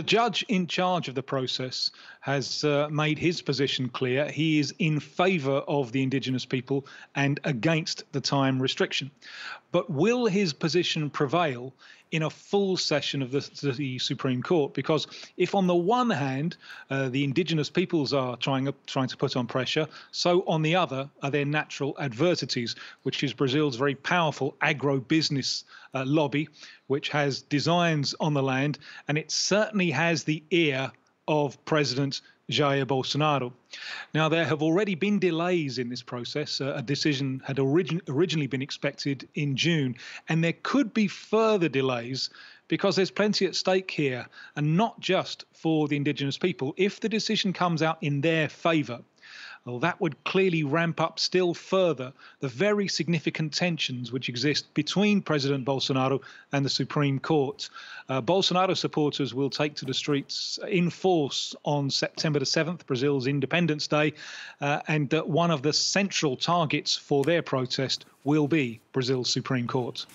The judge in charge of the process has made his position clear. He is in favour of the Indigenous people and against the time restriction. But will his position prevail in a full session of the Supreme Court? Because if on the one hand the Indigenous peoples are trying to put on pressure, so on the other are their natural adversities, which is Brazil's very powerful agro-business lobby, which has designs on the land, and it certainly has the ear of President Jair Bolsonaro. Now, there have already been delays in this process. A decision had originally been expected in June, and there could be further delays because there's plenty at stake here, and not just for the Indigenous people. If the decision comes out in their favour, well, that would clearly ramp up still further the very significant tensions which exist between President Bolsonaro and the Supreme Court. Bolsonaro supporters will take to the streets in force on September the 7th, Brazil's Independence Day, and one of the central targets for their protest will be Brazil's Supreme Court.